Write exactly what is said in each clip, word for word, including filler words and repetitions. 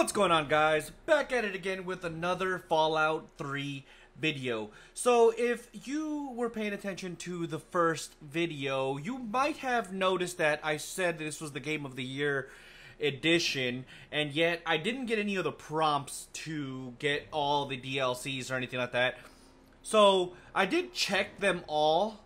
What's going on, guys? Back at it again with another Fallout three video. So if you were paying attention to the first video, you might have noticed that I said this was the Game of the Year edition, and yet I didn't get any of the prompts to get all the D L Cs or anything like that. So I did check them all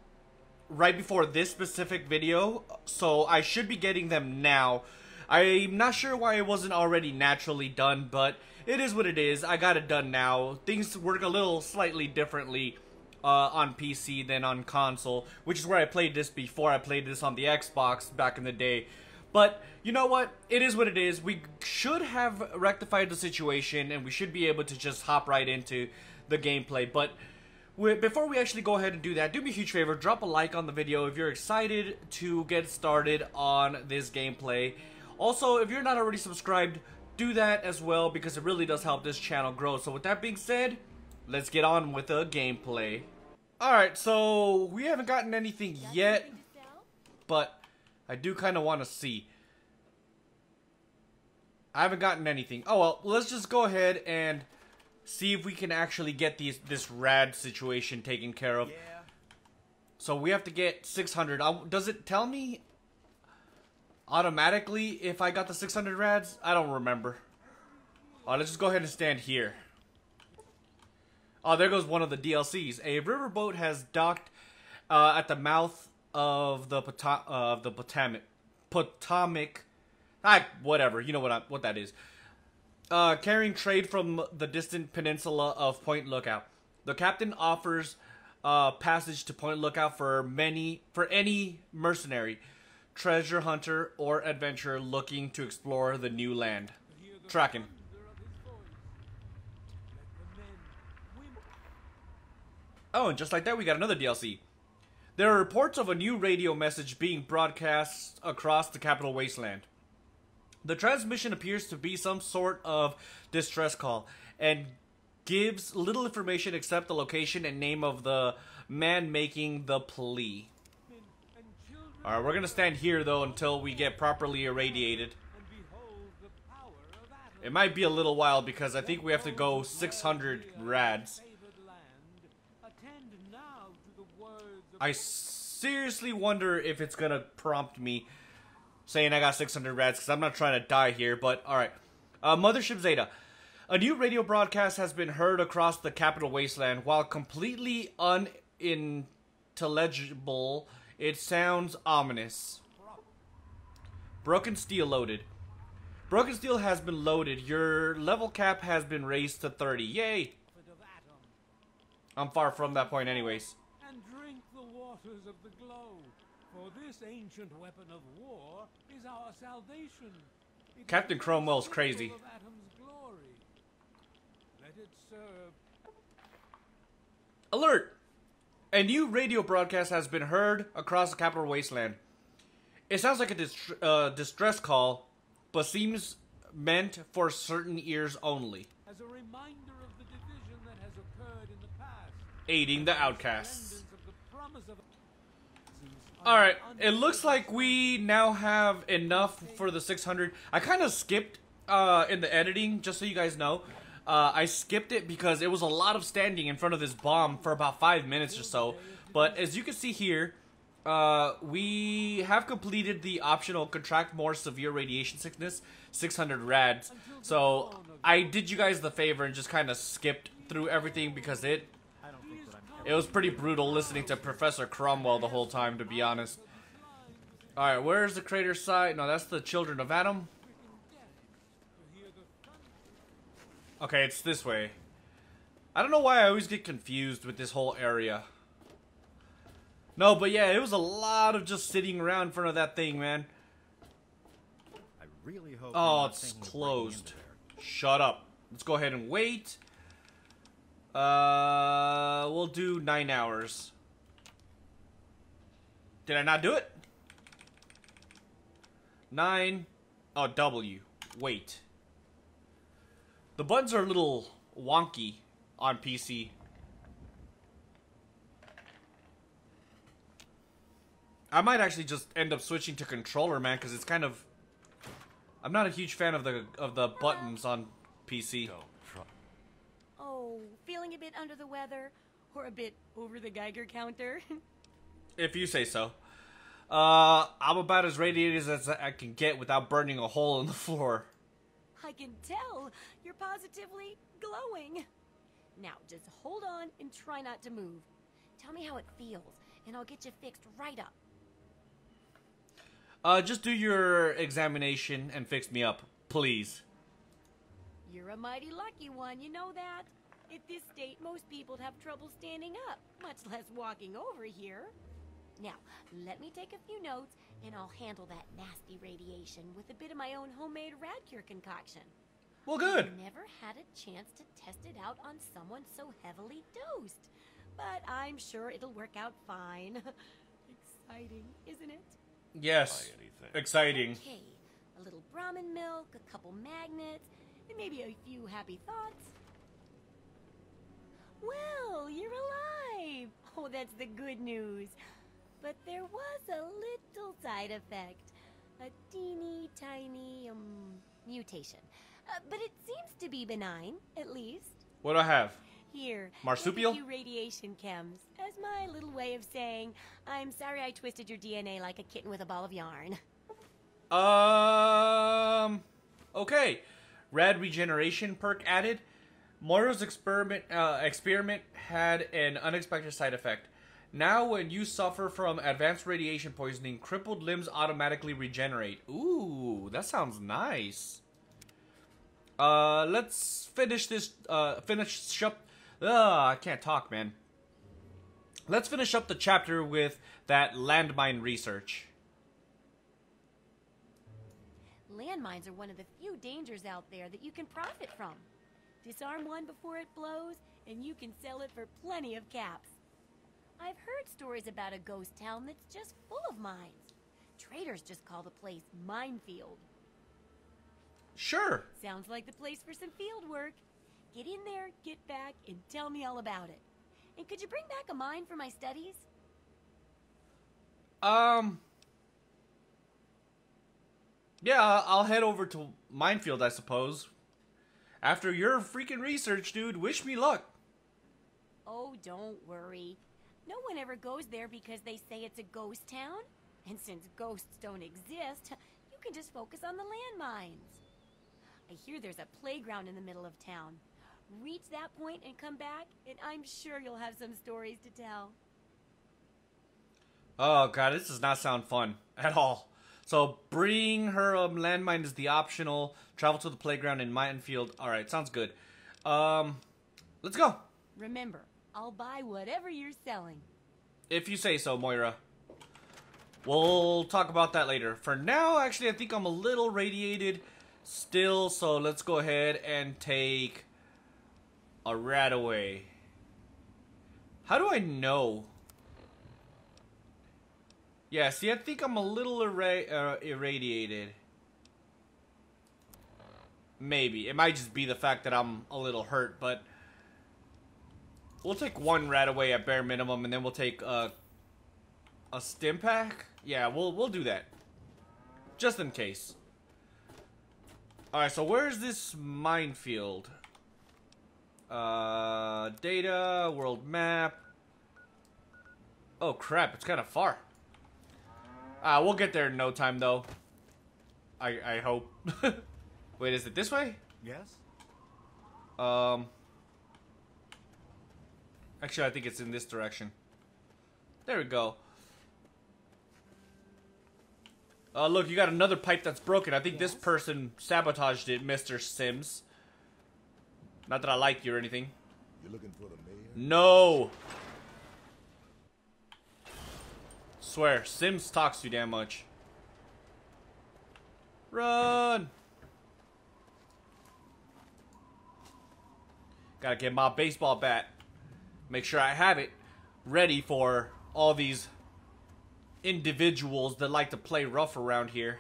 right before this specific video, so I should be getting them now. I'm not sure why it wasn't already naturally done, but it is what it is. I got it done now. Things work a little slightly differently uh, on P C than on console, which is where I played this before. I played this on the Xbox back in the day. But you know what? It is what it is. We should have rectified the situation, and we should be able to just hop right into the gameplay. But before we actually go ahead and do that, do me a huge favor. Drop a like on the video if you're excited to get started on this gameplay. Also, if you're not already subscribed, do that as well, because it really does help this channel grow. So with that being said, let's get on with the gameplay. Alright, so we haven't gotten anything yet, but I do kind of want to see. I haven't gotten anything. Oh well, let's just go ahead and see if we can actually get these, this rad situation taken care of. Yeah. So we have to get six hundred. Does it tell me automatically if I got the six hundred rads? I don't remember. Alright, let's just go ahead and stand here. Oh, there goes one of the D L Cs. A riverboat has docked uh, at the mouth of the Potom uh, the Potomac. Potomac. I, whatever. You know what I, what that is. Uh, carrying trade from the distant peninsula of Point Lookout. The captain offers uh, passage to Point Lookout for many for any mercenary, treasure hunter, or adventurer looking to explore the new land. Tracking. Oh, and just like that, we got another D L C. There are reports of a new radio message being broadcast across the Capital Wasteland. The transmission appears to be some sort of distress call, and gives little information except the location and name of the man making the plea. Alright, we're gonna stand here though until we get properly irradiated. It might be a little while because I think we have to go six hundred rads. I seriously wonder if it's gonna prompt me saying I got six hundred rads, because I'm not trying to die here, but alright. Uh, Mothership Zeta. A new radio broadcast has been heard across the Capital Wasteland. While completely unintelligible, it sounds ominous. Broken Steel loaded. Broken Steel has been loaded. Your level cap has been raised to thirty. Yay! I'm far from that point anyways. And drink the waters of the glow, for this ancient weapon of war is our salvation. It Captain Cromwell's crazy. Let it serve. Alert! A new radio broadcast has been heard across the Capital Wasteland. It sounds like a dist uh, distress call, but seems meant for certain ears only. As a reminder of the division that has occurred in the past, aiding the outcasts. Alright, it looks like we now have enough for the six hundred. I kind of skipped uh, in the editing, just so you guys know. Uh, I skipped it because it was a lot of standing in front of this bomb for about five minutes or so. But as you can see here, uh, we have completed the optional contract more severe radiation sickness, six hundred rads. So I did you guys the favor and just kind of skipped through everything because it, it was pretty brutal listening to Professor Cromwell the whole time, to be honest. Alright, where's the crater site? No, that's the Children of Adam. Okay, it's this way. I don't know why I always get confused with this whole area. No, but yeah, it was a lot of just sitting around in front of that thing, man. I really hope. Oh, it's closed. Shut up. Let's go ahead and wait. Uh, we'll do nine hours. Did I not do it? Nine. Oh, W. Wait. The buttons are a little wonky on P C. I might actually just end up switching to controller, man, because it's kind of... I'm not a huge fan of the of the buttons on P C. Oh, feeling a bit under the weather or a bit over the Geiger counter? If you say so. Uh, I'm about as radiated as I can get without burning a hole in the floor. I can tell. You're positively glowing. Now, just hold on and try not to move. Tell me how it feels, and I'll get you fixed right up. Uh, just do your examination and fix me up, please. You're a mighty lucky one, you know that? At this state, most people'd have trouble standing up, much less walking over here. Now, let me take a few notes, and I'll handle that nasty radiation with a bit of my own homemade Rad-Cure concoction. Well, good. I've never had a chance to test it out on someone so heavily dosed, but I'm sure it'll work out fine. Exciting, isn't it? Yes, exciting. Okay, a little Brahmin milk, a couple magnets, and maybe a few happy thoughts. Well, you're alive. Oh, that's the good news. But there was a little side effect. A teeny tiny um, mutation. Uh, but it seems to be benign, at least. What do I have? Here. Marsupial? A few radiation chems. As my little way of saying, I'm sorry I twisted your D N A like a kitten with a ball of yarn. Um. Okay. Rad regeneration perk added. Moira's experiment, uh, experiment had an unexpected side effect. Now, when you suffer from advanced radiation poisoning, crippled limbs automatically regenerate. Ooh, that sounds nice. Uh, let's finish this, uh, finish up, ugh, I can't talk, man. Let's finish up the chapter with that landmine research. Landmines are one of the few dangers out there that you can profit from. Disarm one before it blows, and you can sell it for plenty of caps. I've heard stories about a ghost town that's just full of mines. Traders just call the place Minefield. Sure. Sounds like the place for some field work. Get in there, get back, and tell me all about it. And could you bring back a mine for my studies? Um. Yeah, I'll head over to Minefield, I suppose. After your freaking research, dude, wish me luck. Oh, don't worry. No one ever goes there because they say it's a ghost town. And since ghosts don't exist, you can just focus on the landmines. I hear there's a playground in the middle of town. Reach that point and come back, and I'm sure you'll have some stories to tell. Oh, God, this does not sound fun at all. So bring her a landmine is the optional. Travel to the playground in Minefield. All right, sounds good. Um, let's go. Remember, I'll buy whatever you're selling. If you say so, Moira. We'll talk about that later. For now, actually, I think I'm a little radiated still, so let's go ahead and take a rat away. How do I know? Yeah, see, I think I'm a little irra uh, irradiated. Maybe. It might just be the fact that I'm a little hurt, but we'll take one rat away at bare minimum, and then we'll take a, a stim pack. Yeah, we'll we'll do that, just in case. All right. So where's this minefield? Uh, data, world map. Oh crap! It's kind of far. Ah, uh, we'll get there in no time, though. I I hope. Wait, is it this way? Yes. Um. Actually, I think it's in this direction. There we go. Oh, uh, look, you got another pipe that's broken. I think yes. This person sabotaged it, Mister Sims. Not that I like you or anything. You're looking for the mayor? No. Swear, Sims talks too damn much. Run. Gotta get my baseball bat. Make sure I have it ready for all these individuals that like to play rough around here.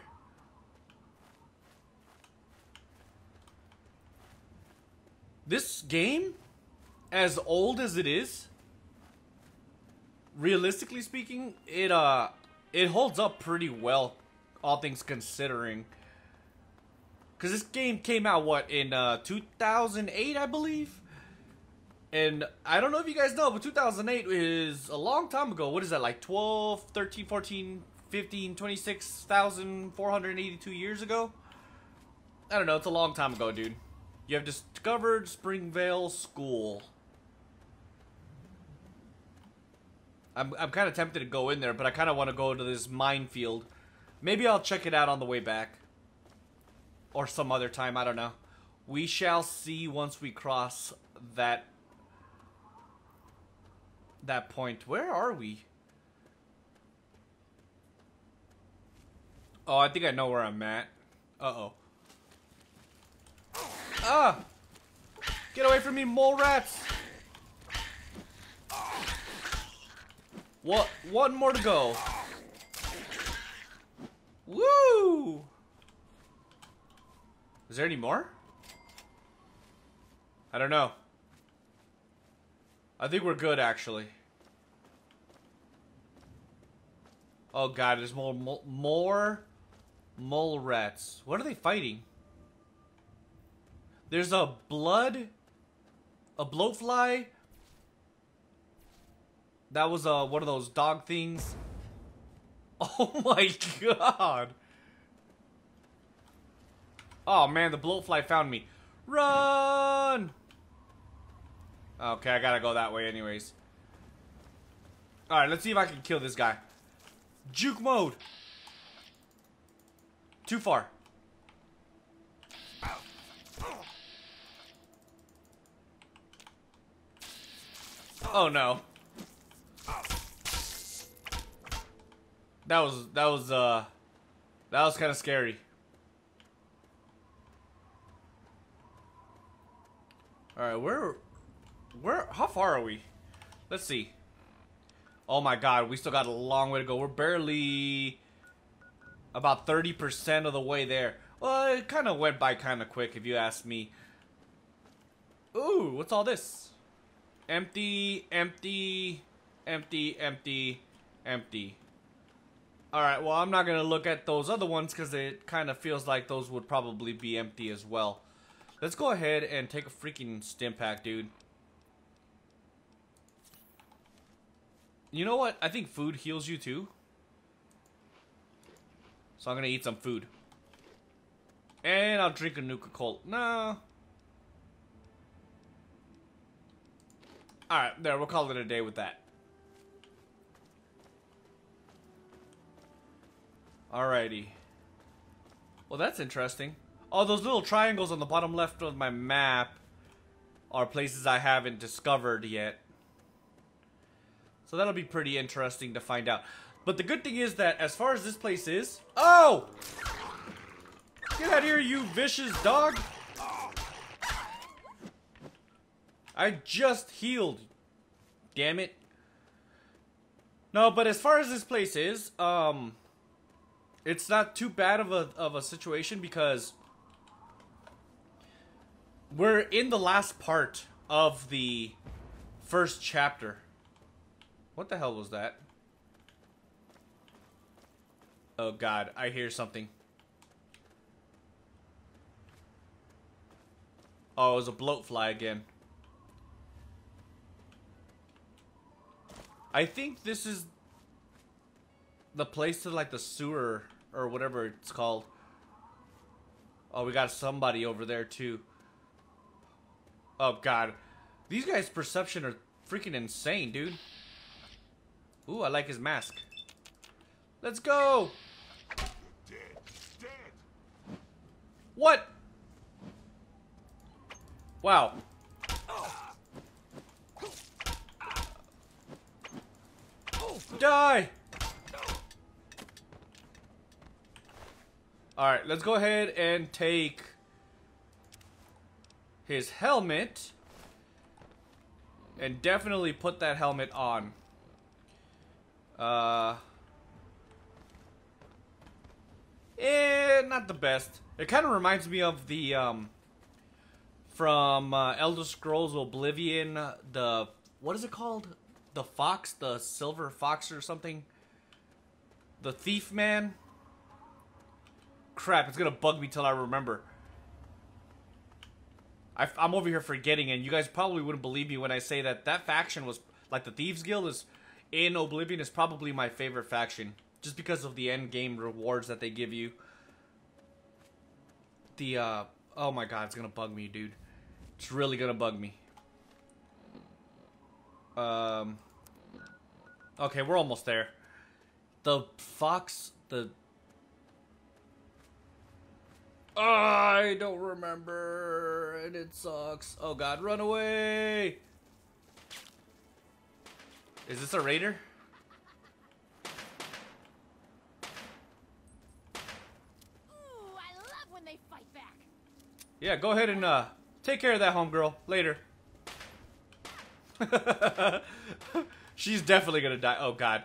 This game, as old as it is, realistically speaking, it uh it holds up pretty well, all things considering. Because this game came out, what, in uh, two thousand eight, I believe? And I don't know if you guys know, but two thousand eight is a long time ago. What is that, like twelve, thirteen, fourteen, fifteen, twenty-six thousand four hundred eighty-two years ago? I don't know, it's a long time ago, dude. You have discovered Springvale School. I'm, I'm kind of tempted to go in there, but I kind of want to go to this minefield. Maybe I'll check it out on the way back. Or some other time, I don't know. We shall see once we cross that... that point. Where are we? Oh, I think I know where I'm at. Uh-oh. Ah! Get away from me, mole rats! What? One more to go. Woo! Is there any more? I don't know. I think we're good, actually. Oh god, there's more, more, more mole rats. What are they fighting? There's a blood, a blowfly. That was uh, one of those dog things. Oh my god. Oh man, the blowfly found me. Run! Okay, I gotta go that way anyways. Alright, let's see if I can kill this guy. Juke mode! Too far. Oh no. That was, that was, uh, that was kind of scary. Alright, where, where, how far are we? Let's see. Oh my god, we still got a long way to go. We're barely about thirty percent of the way there. Well, it kind of went by kind of quick if you ask me. Ooh, what's all this? Empty, empty, empty, empty, empty. Alright, well I'm not going to look at those other ones because it kind of feels like those would probably be empty as well. Let's go ahead and take a freaking Stimpak, dude. You know what? I think food heals you too. So I'm going to eat some food. And I'll drink a Nuka Cola. No. Alright, there, we'll call it a day with that. Alrighty. Well, that's interesting. Oh, those little triangles on the bottom left of my map are places I haven't discovered yet. So that'll be pretty interesting to find out. But the good thing is that as far as this place is... Oh! Get out of here, you vicious dog! I just healed. Damn it. No, but as far as this place is, um... it's not too bad of a, of a situation because... we're in the last part of the first chapter. What the hell was that? Oh god, I hear something. Oh, it was a bloatfly again. I think this is the place to like the sewer or whatever it's called. Oh, we got somebody over there too. Oh god, these guys' perception are freaking insane, dude. Ooh, I like his mask. Let's go. Dead, dead. What? Wow. Oh. Die. All right, let's go ahead and take his helmet and definitely put that helmet on. Uh, eh, not the best. It kind of reminds me of the um from uh, Elder Scrolls Oblivion. The what is it called? The fox, the silver fox or something. The thief man. Crap, it's gonna bug me till I remember. I, I'm over here forgetting, and you guys probably wouldn't believe me when I say that that faction was, like the Thieves Guild is, in Oblivion is probably my favorite faction. Just because of the end game rewards that they give you. The, uh, oh my god, it's gonna bug me, dude. It's really gonna bug me. Um, okay, we're almost there. The fox, the... Oh, I don't remember, and it sucks. Oh god, run away! Is this a raider? Ooh, I love when they fight back. Yeah, go ahead and uh, take care of that homegirl later. She's definitely gonna die. Oh god.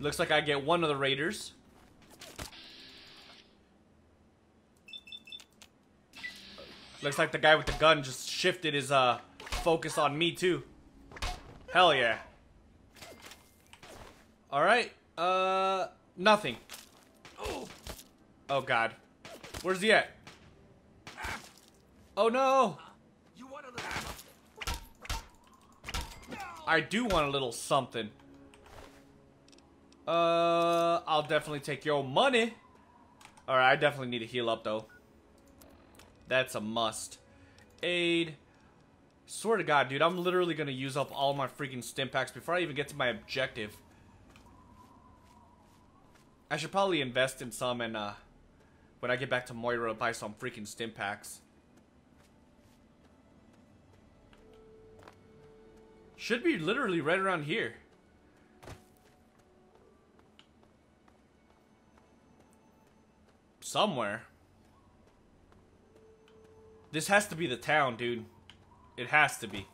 Looks like I get one of the raiders. Looks like the guy with the gun just shifted his uh, focus on me, too. Hell yeah. Alright. Uh, nothing. Oh, God. Where's he at? Oh, no. I do want a little something. Uh, I'll definitely take your money. Alright, I definitely need to heal up, though. That's a must. Aid. Swear to God, dude, I'm literally gonna use up all my freaking stim packs before I even get to my objective. I should probably invest in some and, uh, when I get back to Moira, buy some freaking stim packs. Should be literally right around here. Somewhere. This has to be the town, dude. It has to be.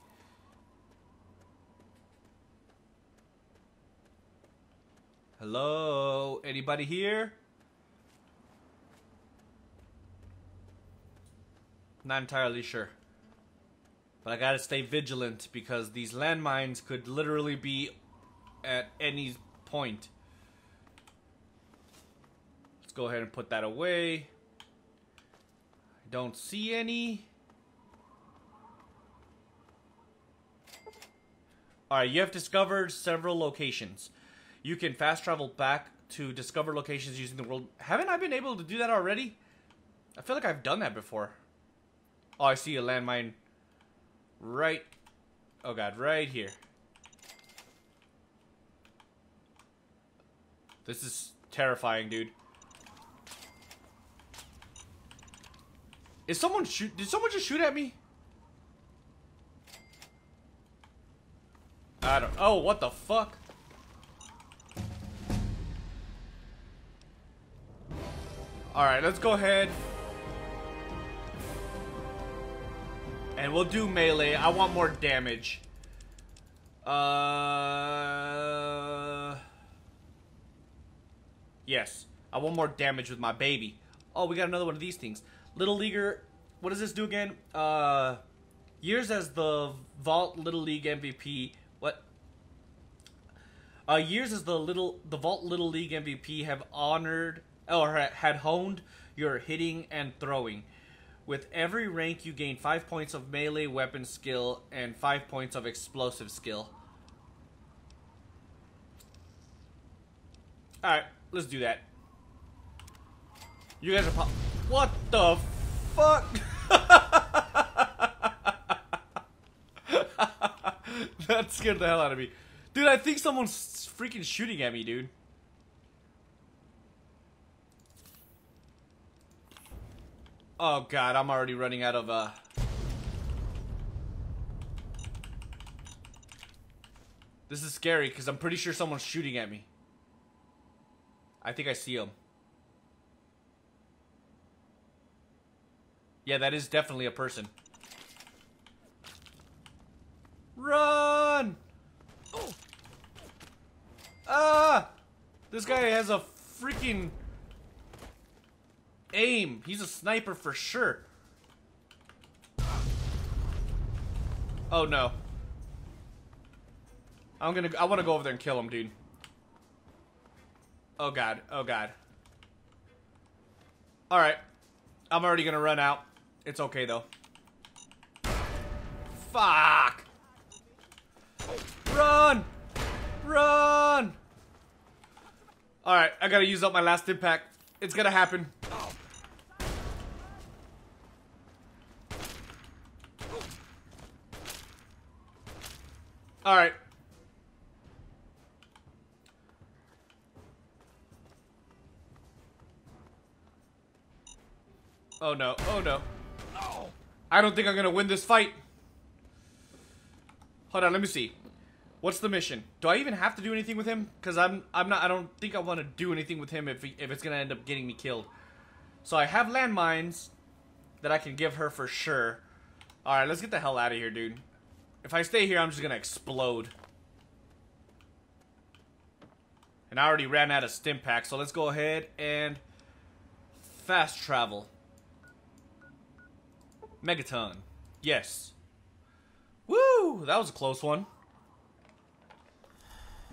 Hello? Anybody here? Not entirely sure. But I gotta stay vigilant because these landmines could literally be at any point. Let's go ahead and put that away. Don't see any. Alright, you have discovered several locations. You can fast travel back to discover locations using the world. Haven't I been able to do that already? I feel like I've done that before. Oh, I see a landmine. Right. Oh god, right here. This is terrifying, dude. Is someone shoot? Did someone just shoot at me? I don't. Oh, what the fuck? All right, let's go ahead, and we'll do melee. I want more damage. Uh, yes, I want more damage with my baby. Oh, we got another one of these things. Little Leaguer, what does this do again? Uh, years as the Vault Little League M V P. What? Uh, years as the little the Vault Little League M V P have honored or had honed your hitting and throwing. With every rank, you gain five points of melee weapon skill and five points of explosive skill. All right, let's do that. You guys are pop. What the fuck? That scared the hell out of me. Dude, I think someone's freaking shooting at me, dude. Oh god, I'm already running out of, uh... This is scary, because I'm pretty sure someone's shooting at me. I think I see him. Yeah, that is definitely a person. Run! Oh. Ah! This guy has a freaking aim. He's a sniper for sure. Oh no. I'm gonna- I wanna go over there and kill him, dude. Oh god. Oh god. Alright. I'm already gonna run out. It's okay, though. Fuck! Run! Run! Alright, I gotta use up my last impact. It's gonna happen. Alright. Oh no, oh no. I don't think I'm gonna win this fight. Hold on, let me see. What's the mission? Do I even have to do anything with him? Cause I'm, I'm not. I don't think I want to do anything with him if he, if it's gonna end up getting me killed. So I have landmines that I can give her for sure. All right, let's get the hell out of here, dude. If I stay here, I'm just gonna explode. And I already ran out of stim pack, so let's go ahead and fast travel. Megaton, yes. Woo! That was a close one.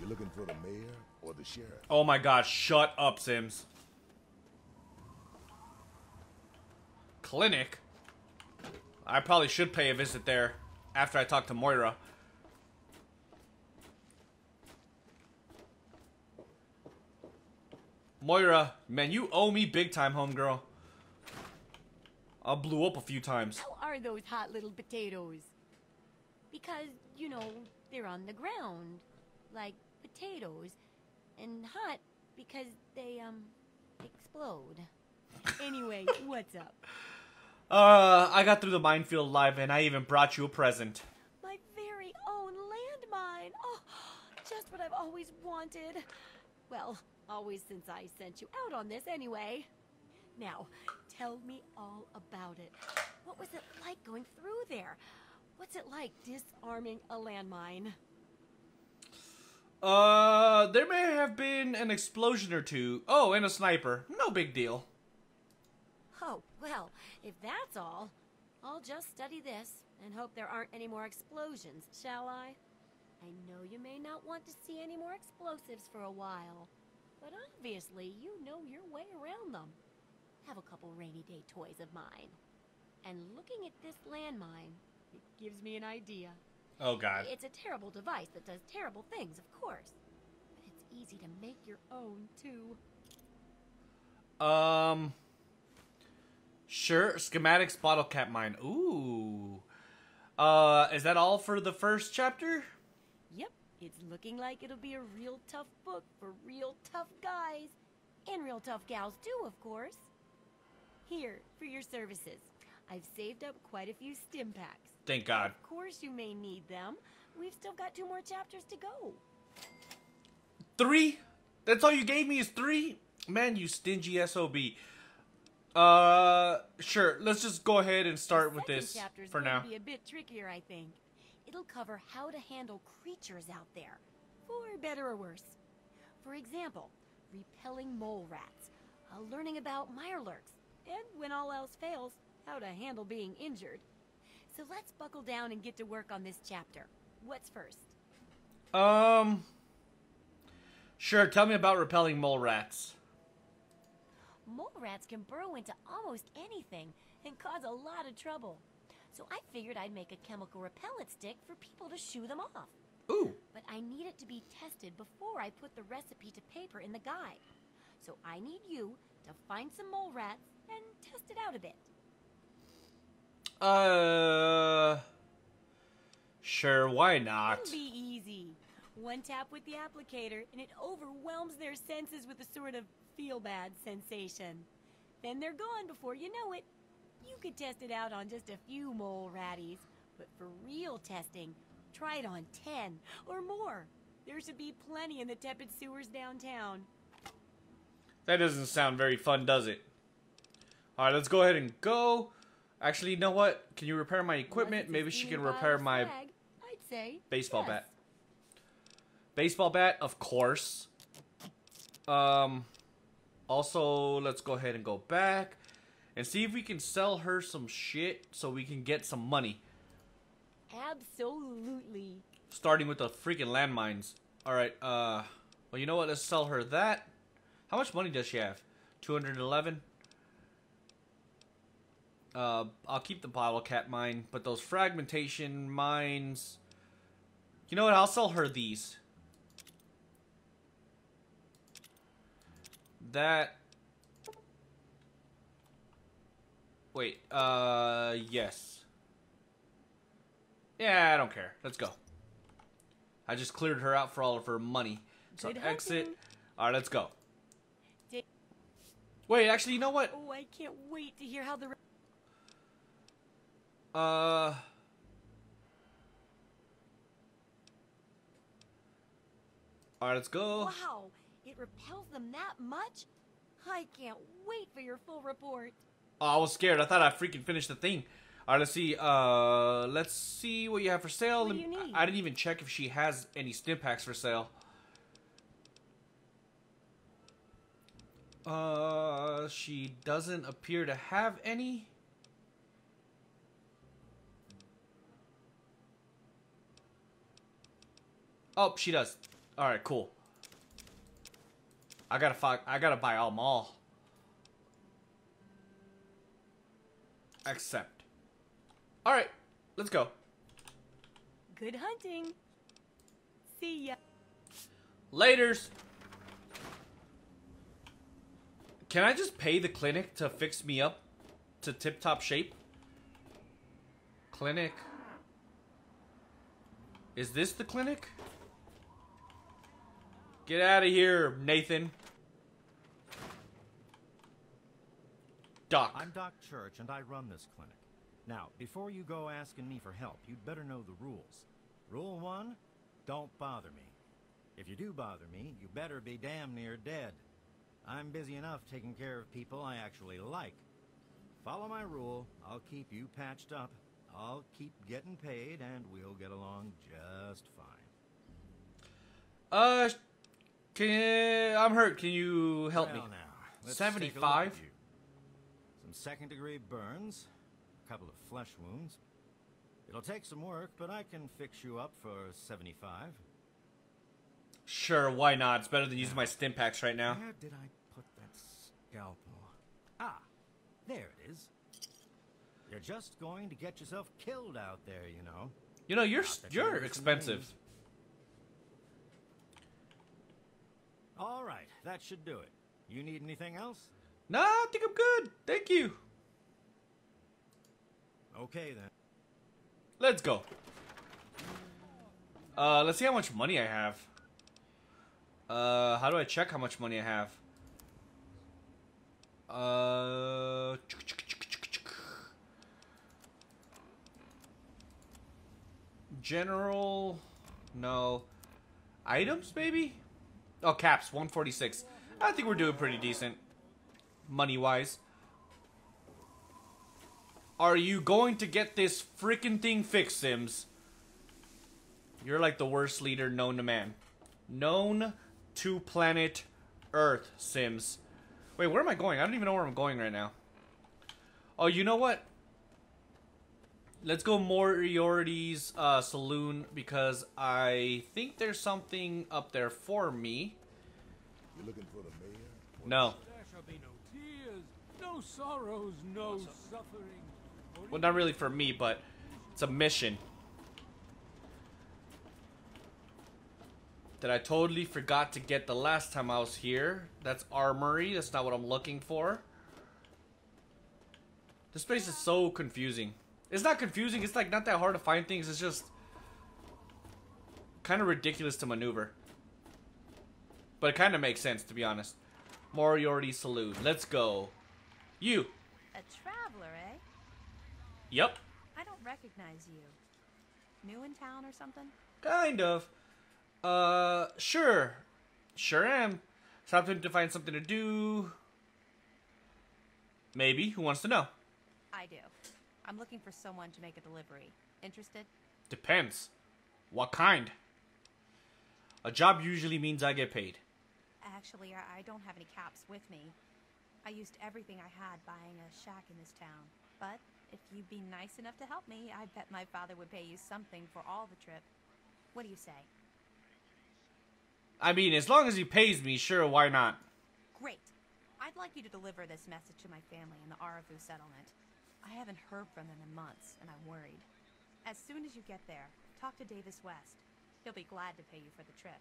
You're looking for the mayor or the sheriff? Oh my god, shut up, Sims. Clinic? I probably should pay a visit there after I talk to Moira. Moira, man, you owe me big time, homegirl. I blew up a few times. How are those hot little potatoes? Because, you know, they're on the ground, like potatoes, and hot because they, um, explode. Anyway, what's up? Uh, I got through the minefield live, and I even brought you a present. My very own landmine! Oh, just what I've always wanted. Well, always since I sent you out on this, anyway. Now, tell me all about it. What was it like going through there? What's it like disarming a landmine? Uh, there may have been an explosion or two. Oh, and a sniper. No big deal. Oh, well, if that's all, I'll just study this and hope there aren't any more explosions, shall I? I know you may not want to see any more explosives for a while, but obviously you know your way around them. Have a couple rainy day toys of mine. And looking at this landmine, it gives me an idea. Oh, God. It's a terrible device that does terrible things, of course. But it's easy to make your own, too. Um. Sure. Schematics bottle cap mine. Ooh. Uh, is that all for the first chapter? Yep. It's looking like it'll be a real tough book for real tough guys. And real tough gals, too, of course. Here, for your services. I've saved up quite a few stim packs. Thank God. Of course you may need them. We've still got two more chapters to go. Three? That's all you gave me is three? Man, you stingy S O B. Uh, sure. Let's just go ahead and start with this for now. Be a bit trickier, I think. It'll cover how to handle creatures out there, for better or worse. For example, repelling mole rats, uh, learning about mirelurks, and when all else fails, how to handle being injured. So let's buckle down and get to work on this chapter. What's first? Um, sure, tell me about repelling mole rats. Mole rats can burrow into almost anything and cause a lot of trouble. So I figured I'd make a chemical repellent stick for people to shoo them off. Ooh. But I need it to be tested before I put the recipe to paper in the guide. So I need you to find some mole rats and test it out a bit. Uh, sure, why not? It'll be easy. One tap with the applicator and it overwhelms their senses with a sort of feel-bad sensation. Then they're gone before you know it. You could test it out on just a few mole ratties, but for real testing, try it on ten or more. There should be plenty in the tepid sewers downtown. That doesn't sound very fun, does it? Alright, let's go ahead and go. Actually, you know what? Can you repair my equipment? Maybe she can repair my flag, I'd say baseball yes. bat. Baseball bat, of course. Um, also, let's go ahead and go back and see if we can sell her some shit so we can get some money. Absolutely. Starting with the freaking landmines. All right. Uh, well, you know what? Let's sell her that. How much money does she have? two hundred eleven. Uh, I'll keep the bottle cap mine, but those fragmentation mines... You know what? I'll sell her these. That... Wait, uh, yes. Yeah, I don't care. Let's go. I just cleared her out for all of her money. So Good exit. Hunting. All right, let's go. Did wait, actually, you know what? Oh, I can't wait to hear how the... Uh... All right, let's go. Wow, it repels them that much? I can't wait for your full report. Oh, I was scared. I thought I freaking finished the thing. All right, let's see. Uh, let's see what you have for sale. What do you need? I didn't even check if she has any stim packs for sale. Uh, she doesn't appear to have any. Oh, she does. All right, cool. I gotta fuck. I gotta buy all them all. Accept. All right, let's go. Good hunting. See ya. Laters. Can I just pay the clinic to fix me up to tip-top shape? Clinic. Is this the clinic? Get out of here, Nathan. Doc. I'm Doc Church, and I run this clinic. Now, before you go asking me for help, you'd better know the rules. Rule one, don't bother me. If you do bother me, you better be damn near dead. I'm busy enough taking care of people I actually like. Follow my rule, I'll keep you patched up, I'll keep getting paid, and we'll get along just fine. Uh, can, I'm hurt. Can you help well, me? Now, seventy-five? Some second-degree burns, a couple of flesh wounds. It'll take some work, but I can fix you up for seventy-five. Sure, why not? It's better than using my stim packs right now. Where did I put that scalpel? Ah, there it is. You're just going to get yourself killed out there, you know. You know, you're you're expensive. Names. All right, that should do it. You need anything else? Nah, I think I'm good. Thank you. Okay, then. Let's go. Uh, let's see how much money I have. Uh, how do I check how much money I have? Uh... General... No. Items, maybe? Oh, caps, one forty-six. I think we're doing pretty decent. Money-wise. Are you going to get this freaking thing fixed, Sims? You're like the worst leader known to man. Known to planet Earth, Sims. Wait, where am I going? I don't even know where I'm going right now. Oh, you know what? Let's go Moriarty's uh, saloon, because I think there's something up there for me. You're looking for the mayor? No. There shall be no tears, no sorrows, no suffering. Well, not really for me, but it's a mission that I totally forgot to get the last time I was here. That's armory. That's not what I'm looking for. This place is so confusing. It's not confusing. It's like not that hard to find things. It's just kind of ridiculous to maneuver. But it kind of makes sense, to be honest. Moriarty Saloon. Let's go. You. A traveler, eh? Yep. I don't recognize you. New in town or something? Kind of. Uh, sure. Sure am. Something to find something to do. Maybe. Who wants to know? I do. I'm looking for someone to make a delivery. Interested? Depends. What kind? A job usually means I get paid. Actually, I don't have any caps with me. I used everything I had buying a shack in this town. But if you'd be nice enough to help me, I bet my father would pay you something for all the trip. What do you say? I mean, as long as he pays me, sure, why not? Great. I'd like you to deliver this message to my family in the Arefu settlement. I haven't heard from them in months, and I'm worried. As soon as you get there, talk to Davis West. He'll be glad to pay you for the trip.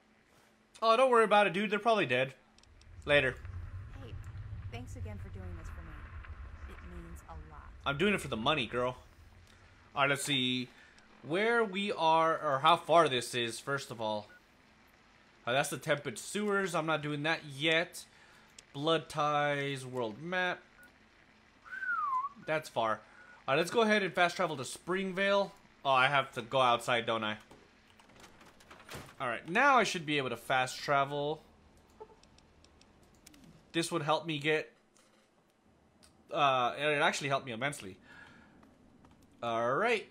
Oh, don't worry about it, dude. They're probably dead. Later. Hey, thanks again for doing this for me. It means a lot. I'm doing it for the money, girl. All right, let's see where we are or how far this is, first of all. Uh, that's the Tempest Sewers. I'm not doing that yet. Blood Ties, world map. That's far. All right, let's go ahead and fast travel to Springvale. Oh, I have to go outside, don't I? All right, now I should be able to fast travel. This would help me get... Uh, it actually helped me immensely. All right.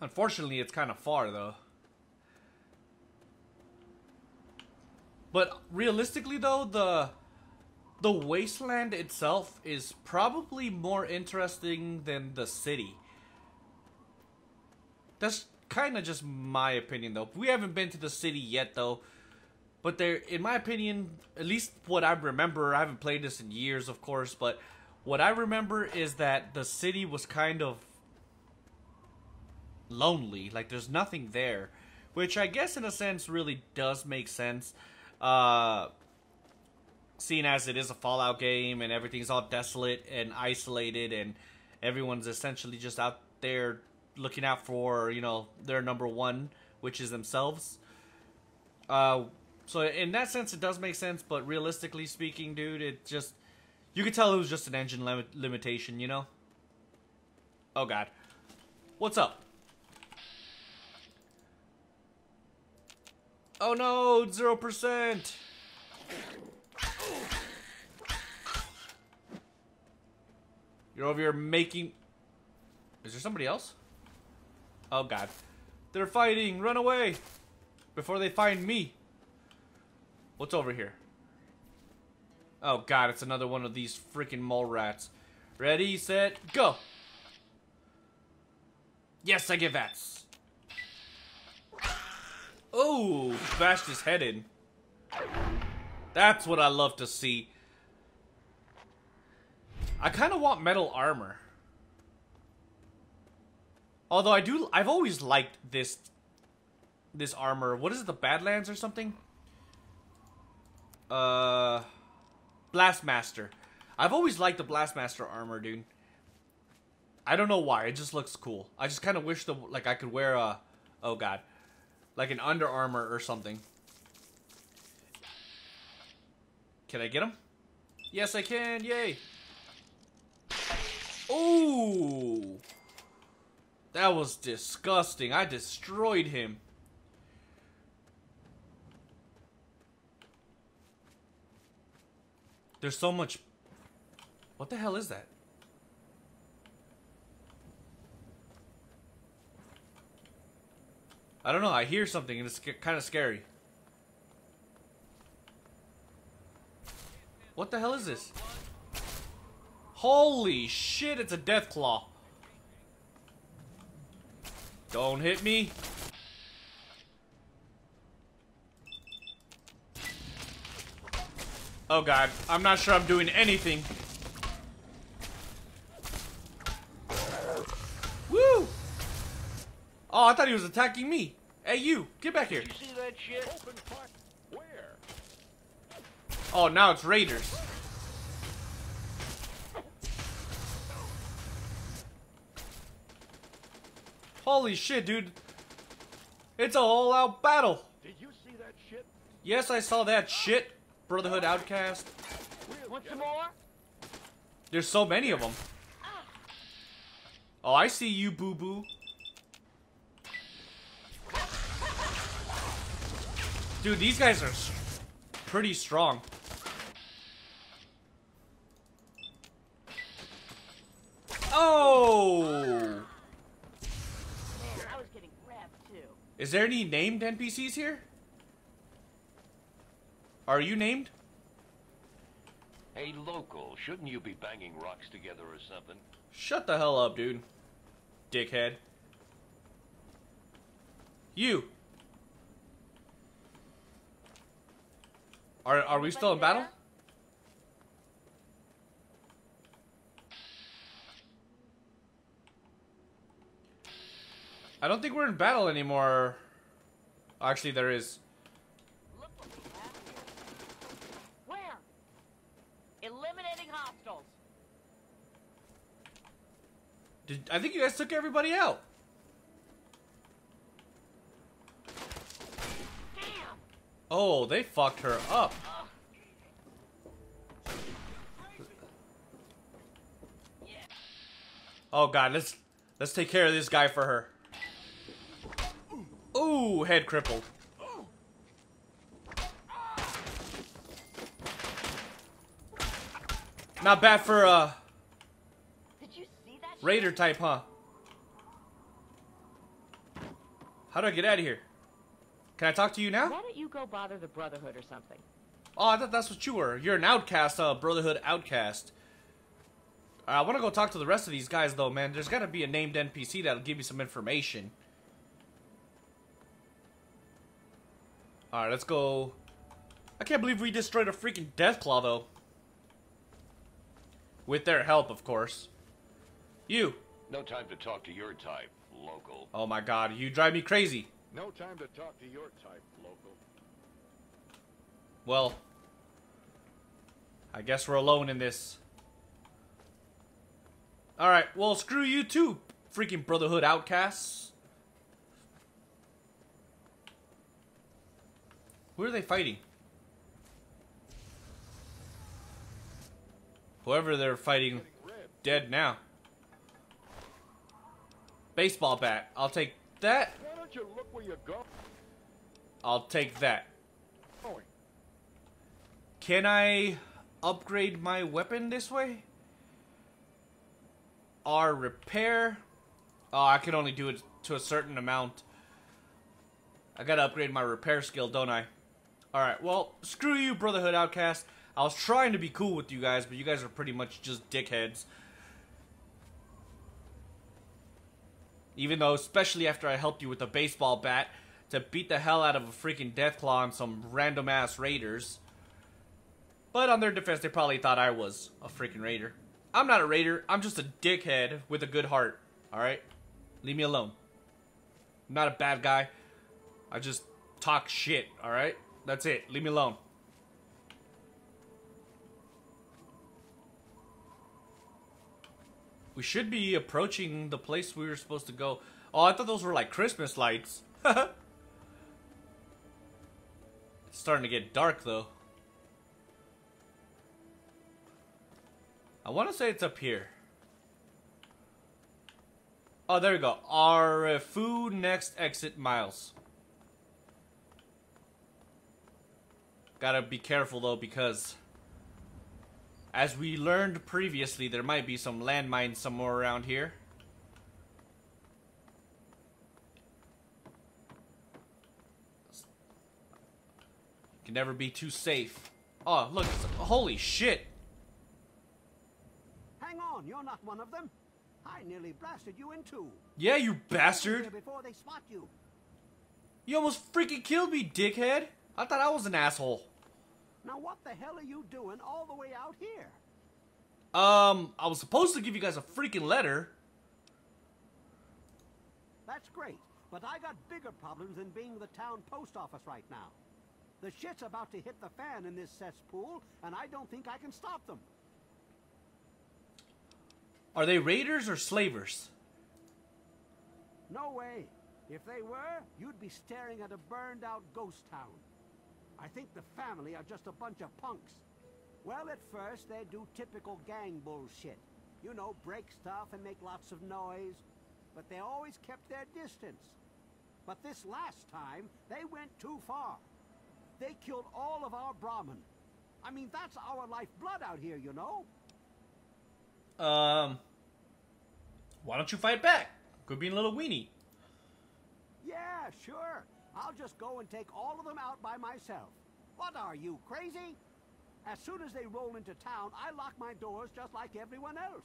Unfortunately, it's kind of far, though. But realistically, though, the the wasteland itself is probably more interesting than the city. That's kind of just my opinion, though. We haven't been to the city yet, though. But there, in my opinion, at least what I remember, I haven't played this in years, of course, but what I remember is that the city was kind of lonely. Like, there's nothing there. Which I guess, in a sense, really does make sense. Uh, seeing as it is a Fallout game and everything's all desolate and isolated and everyone's essentially just out there looking out for, you know, their number one, which is themselves. Uh, so in that sense, it does make sense, but realistically speaking, dude, it just, you could tell it was just an engine lim limitation, you know? Oh God. What's up? Oh no, zero percent. You're over here making... Is there somebody else? Oh God. They're fighting, run away before they find me. What's over here? Oh God, it's another one of these freaking mole rats. Ready, set, go. Yes, I get vats. Oh, bashed his head in. That's what I love to see. I kind of want metal armor. Although I do, I've always liked this, this armor. What is it, the Badlands or something? Uh, Blastmaster. I've always liked the Blastmaster armor, dude. I don't know why. It just looks cool. I just kind of wish the like I could wear a. Oh God. Like an Under Armour or something. Can I get him? Yes, I can. Yay. Oh. That was disgusting. I destroyed him. There's so much... What the hell is that? I don't know, I hear something and it's kind of scary. What the hell is this? Holy shit, it's a Deathclaw. Don't hit me. Oh God, I'm not sure I'm doing anything. Oh, I thought he was attacking me. Hey, you, get back here. You see that shit? Open park. Where? Oh, now it's raiders. Holy shit, dude. It's a whole out battle. Did you see that shit? Yes, I saw that shit. Brotherhood Outcast. Want some more? There's so many of them. Oh, I see you, boo-boo. Dude, these guys are pretty strong. Oh! Man, I was getting grabbed too. Is there any named N P Cs here? Are you named? Hey, local, shouldn't you be banging rocks together or something? Shut the hell up, dude. Dickhead. You! Are, are we still in battle? I don't think we're in battle anymore. Actually, there is. Look what we have here. Where? Eliminating hostiles. Did I think you guys took everybody out? Damn. Oh, they fucked her up. Oh god, let's let's take care of this guy for her. Ooh, head crippled. Not bad for uh Raider type, huh? How do I get out of here? Can I talk to you now? Why don't you go bother the Brotherhood or something? Oh, I thought that's what you were. You're an outcast, uh, Brotherhood Outcast. I want to go talk to the rest of these guys, though, man. There's got to be a named N P C that'll give me some information. Alright, let's go. I can't believe we destroyed a freaking Deathclaw, though. With their help, of course. You. No time to talk to your type, local. Oh, my God. You drive me crazy. No time to talk to your type, local. Well, I guess we're alone in this. Alright, well, screw you too, freaking Brotherhood Outcasts. Who are they fighting? Whoever they're fighting, dead now. Baseball bat. I'll take that. Why don't you look where you go? I'll take that. Can I upgrade my weapon this way? R repair. Oh, I can only do it to a certain amount. I gotta upgrade my repair skill, don't I? Alright, well, screw you, Brotherhood Outcast. I was trying to be cool with you guys, but you guys are pretty much just dickheads. Even though, especially after I helped you with the baseball bat to beat the hell out of a freaking Deathclaw and some random ass raiders. But on their defense, they probably thought I was a freaking raider. I'm not a raider. I'm just a dickhead with a good heart. Alright? Leave me alone. I'm not a bad guy. I just talk shit. Alright? That's it. Leave me alone. We should be approaching the place we were supposed to go. Oh, I thought those were like Christmas lights. It's starting to get dark, though. I want to say it's up here. Oh, there we go. Arefu, next exit miles. Gotta be careful, though, because as we learned previously, there might be some landmines somewhere around here. Can never be too safe. Oh, look. Holy shit. Hang on, you're not one of them. I nearly blasted you in two. Yeah, you bastard. Before they spot you. You almost freaking killed me, dickhead. I thought I was an asshole. Now what the hell are you doing all the way out here? Um, I was supposed to give you guys a freaking letter. That's great, but I got bigger problems than being the town post office right now. The shit's about to hit the fan in this cesspool, and I don't think I can stop them. Are they raiders or slavers? No way. If they were, you'd be staring at a burned-out ghost town. I think the family are just a bunch of punks. Well, at first, they do typical gang bullshit. You know, break stuff and make lots of noise. But they always kept their distance. But this last time, they went too far. They killed all of our Brahmin. I mean, that's our lifeblood out here, you know? Um, why don't you fight back? Could be a little weenie. Yeah, sure. I'll just go and take all of them out by myself. What are you, crazy? As soon as they roll into town, I lock my doors just like everyone else.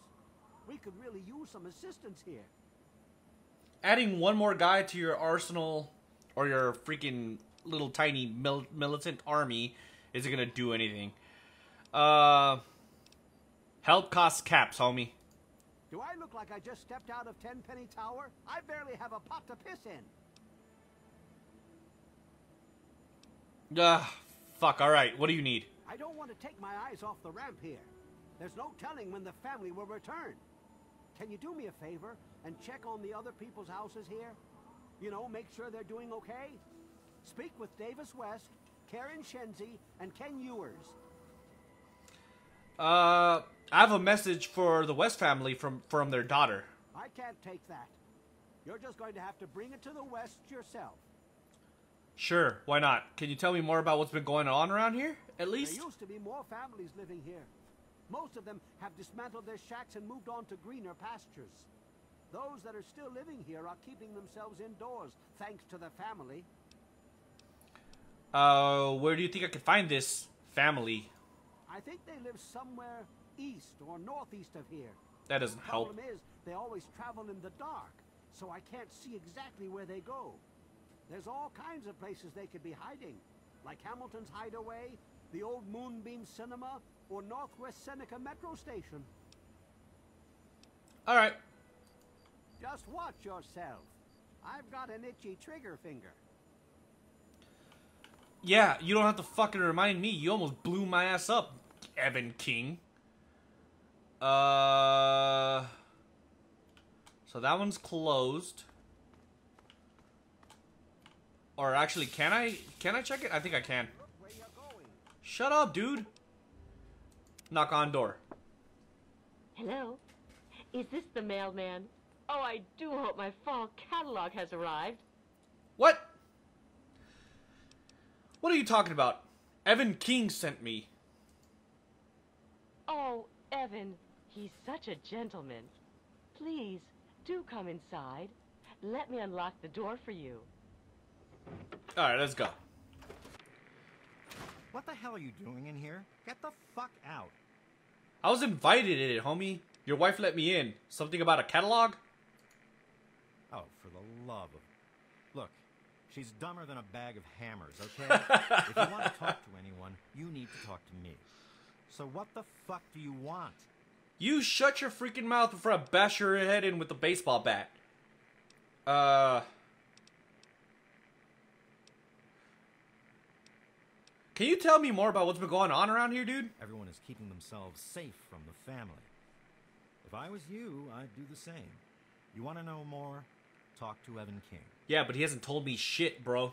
We could really use some assistance here. Adding one more guy to your arsenal or your freaking little tiny mil militant army isn't going to do anything. Uh... Help costs caps, homie. Do I look like I just stepped out of Tenpenny Tower? I barely have a pot to piss in. Ah, fuck. All right. What do you need? I don't want to take my eyes off the ramp here. There's no telling when the family will return. Can you do me a favor and check on the other people's houses here? You know, make sure they're doing okay? Speak with Davis West, Karen Shenzi, and Ken Ewers. Uh, I have a message for the West family from, from their daughter. I can't take that. You're just going to have to bring it to the West yourself. Sure, why not? Can you tell me more about what's been going on around here, at least? There used to be more families living here. Most of them have dismantled their shacks and moved on to greener pastures. Those that are still living here are keeping themselves indoors, thanks to the family. Uh, where do you think I can find this family? I think they live somewhere east or northeast of here. That doesn't help. The problem is, they always travel in the dark, so I can't see exactly where they go. There's all kinds of places they could be hiding, like Hamilton's Hideaway, the old Moonbeam Cinema, or Northwest Seneca Metro Station. All right. Just watch yourself. I've got an itchy trigger finger. Yeah, you don't have to fucking remind me. You almost blew my ass up, Evan King. Uh, so that one's closed. Or actually, can I can I check it? I think I can. Where you going? Shut up, dude. Knock on door. Hello. Is this the mailman? Oh, I do hope my fall catalog has arrived. What? What are you talking about? Evan King sent me. Oh, Evan. He's such a gentleman. Please, do come inside. Let me unlock the door for you. Alright, let's go. What the hell are you doing in here? Get the fuck out. I was invited in, homie. Your wife let me in. Something about a catalog? Oh, for the love of... Look, she's dumber than a bag of hammers, okay? If you want to talk to anyone, you need to talk to me. So what the fuck do you want? You shut your freaking mouth before I bash your head in with a baseball bat. Uh... Can you tell me more about what's been going on around here, dude? Everyone is keeping themselves safe from the family. If I was you, I'd do the same. You want to know more? Talk to Evan King. Yeah, but he hasn't told me shit, bro.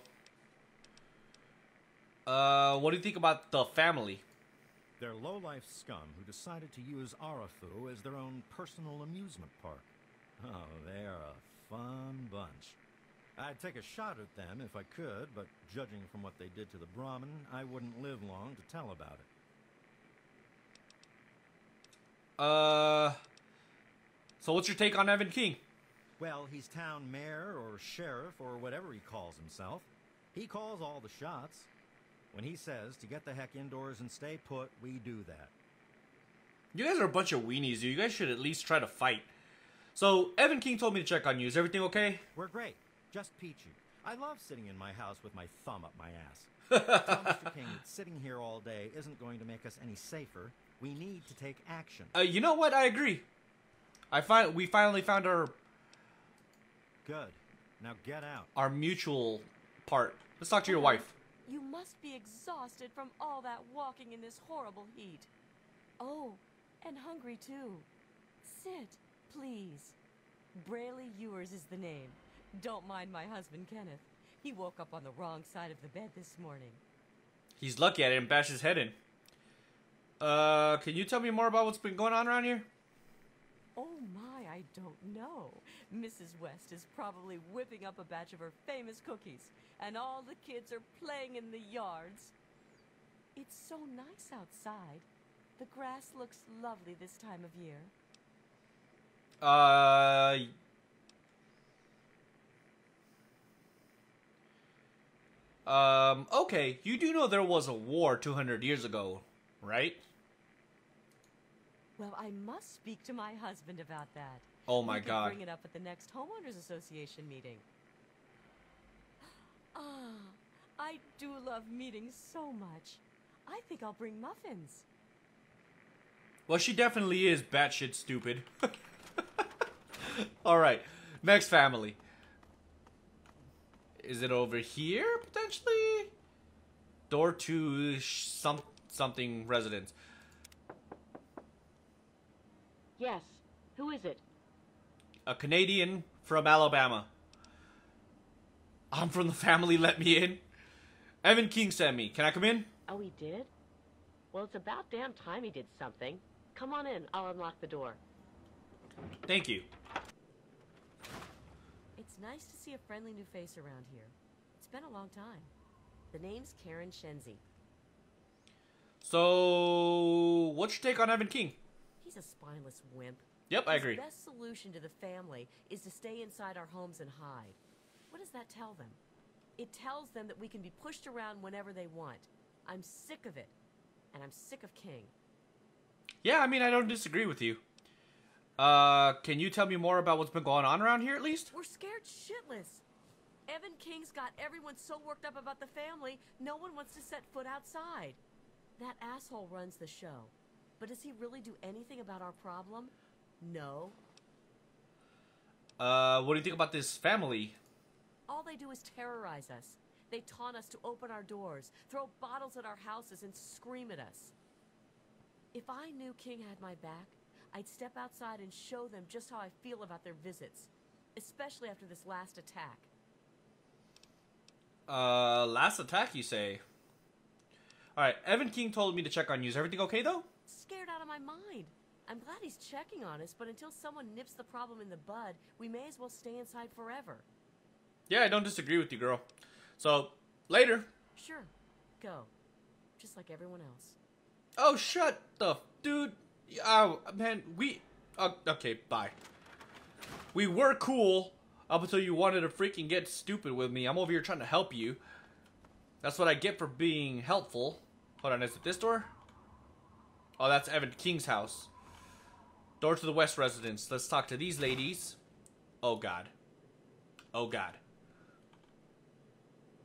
Uh, what do you think about the family? They're low-life scum who decided to use Arefu as their own personal amusement park. Oh, they're a fun bunch. I'd take a shot at them if I could, but judging from what they did to the Brahmin, I wouldn't live long to tell about it. Uh, so what's your take on Evan King? Well, he's town mayor or sheriff or whatever he calls himself. He calls all the shots. When he says to get the heck indoors and stay put, we do that. You guys are a bunch of weenies, dude. You guys should at least try to fight. So, Evan King told me to check on you. Is everything okay? We're great. Just peachy. I love sitting in my house with my thumb up my ass. Tell Mister King that sitting here all day isn't going to make us any safer. We need to take action. Uh, you know what? I agree. I fi- we finally found our... Good. Now get out. Our mutual part. Let's talk to your wife. You must be exhausted from all that walking in this horrible heat. Oh, and hungry too. Sit, please. Braley Ewers is the name. Don't mind my husband, Kenneth. He woke up on the wrong side of the bed this morning. He's lucky I didn't bash his head in. Uh, can you tell me more about what's been going on around here? Oh my, I don't know. Missus West is probably whipping up a batch of her famous cookies, and all the kids are playing in the yards. It's so nice outside. The grass looks lovely this time of year. Uh... Um, okay, you do know there was a war two hundred years ago, right? Well, I must speak to my husband about that. Oh my God. Bring it up at the next Homeowners Association meeting. Ah, I do love meetings so much. I think I'll bring muffins. Well, she definitely is batshit stupid. All right, next family. Is it over here potentially? Door to some something residence. Yes. Who is it? A Canadian from Alabama. I'm from the family. Let me in. Evan King sent me. Can I come in? Oh, he did? Well, it's about damn time he did something. Come on in. I'll unlock the door. Thank you. It's nice to see a friendly new face around here. It's been a long time. The name's Karen Shenzi. So, what's your take on Evan King? He's a spineless wimp. Yep, I agree. The best solution to the family is to stay inside our homes and hide. What does that tell them? It tells them that we can be pushed around whenever they want. I'm sick of it. And I'm sick of King. Yeah, I mean, I don't disagree with you. Uh, can you tell me more about what's been going on around here, at least? We're scared shitless. Evan King's got everyone so worked up about the family, no one wants to set foot outside. That asshole runs the show. But does he really do anything about our problem? No. Uh, what do you think about this family? All they do is terrorize us. They taunt us to open our doors, throw bottles at our houses, and scream at us. If I knew King had my back, I'd step outside and show them just how I feel about their visits, especially after this last attack. Uh, last attack, you say? Alright, Evan King told me to check on you. Is everything okay, though? Scared out of my mind. I'm glad he's checking on us, but until someone nips the problem in the bud, we may as well stay inside forever. Yeah, I don't disagree with you, girl. So, later. Sure. Go. Just like everyone else. Oh, shut the... Dude. Oh, man. We... Oh, okay, bye. We were cool up until you wanted to freaking get stupid with me. I'm over here trying to help you. That's what I get for being helpful. Hold on, is it this door? Oh, that's Evan King's house. Door to the West residence. Let's talk to these ladies. Oh, God. Oh, God.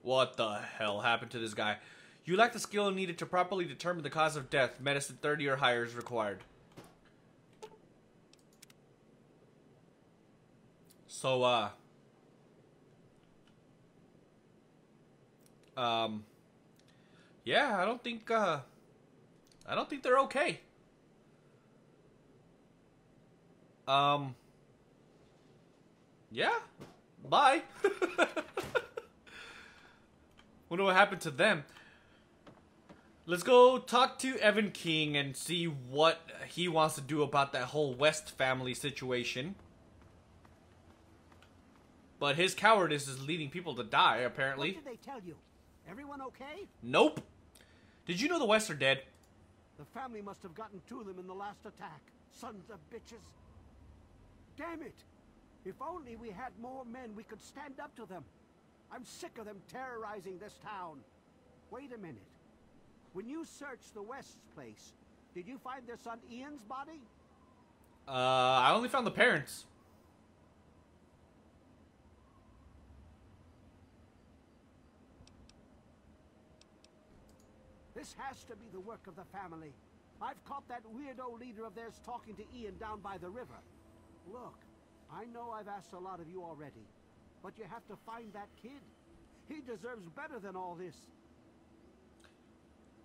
What the hell happened to this guy? You lack the skill needed to properly determine the cause of death. Medicine thirty or higher is required. So, uh... Um... Yeah, I don't think, uh... I don't think they're okay. Um... Yeah. Bye. Wonder what happened to them. Let's go talk to Evan King and see what he wants to do about that whole West family situation. But his cowardice is leading people to die, apparently. What did they tell you? Everyone okay? Nope. Did you know the Wests are dead? The family must have gotten to them in the last attack. Sons of bitches. Damn it. If only we had more men, we could stand up to them. I'm sick of them terrorizing this town. Wait a minute. When you searched the West's place, did you find their son Ian's body? Uh, I only found the parents. This has to be the work of the family. I've caught that weirdo leader of theirs talking to Ian down by the river. Look, I know I've asked a lot of you already, but you have to find that kid. He deserves better than all this.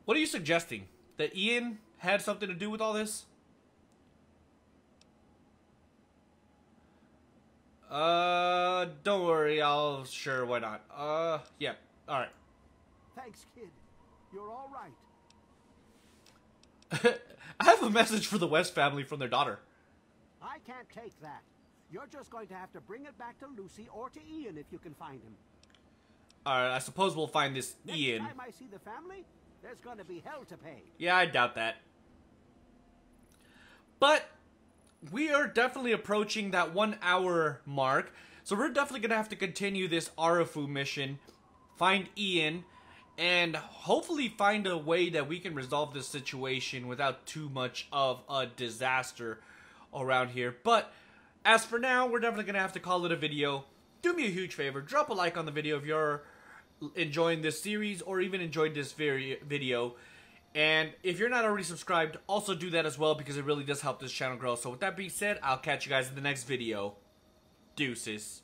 What are you suggesting? That Ian had something to do with all this? Uh, don't worry, I'll... Sure, why not? Uh, yeah. Alright. Thanks, kid. You're alright. I have a message for the West family from their daughter. I can't take that. You're just going to have to bring it back to Lucy or to Ian if you can find him. Alright, I suppose we'll find this Next Ian. Next time I see the family, there's going to be hell to pay. Yeah, I doubt that. But we are definitely approaching that one hour mark. So we're definitely going to have to continue this Arefu mission. Find Ian. And hopefully find a way that we can resolve this situation without too much of a disaster around here. But... as for now, we're definitely going to have to call it a video. Do me a huge favor. Drop a like on the video if you're enjoying this series or even enjoyed this video. And if you're not already subscribed, also do that as well because it really does help this channel grow. So with that being said, I'll catch you guys in the next video. Deuces.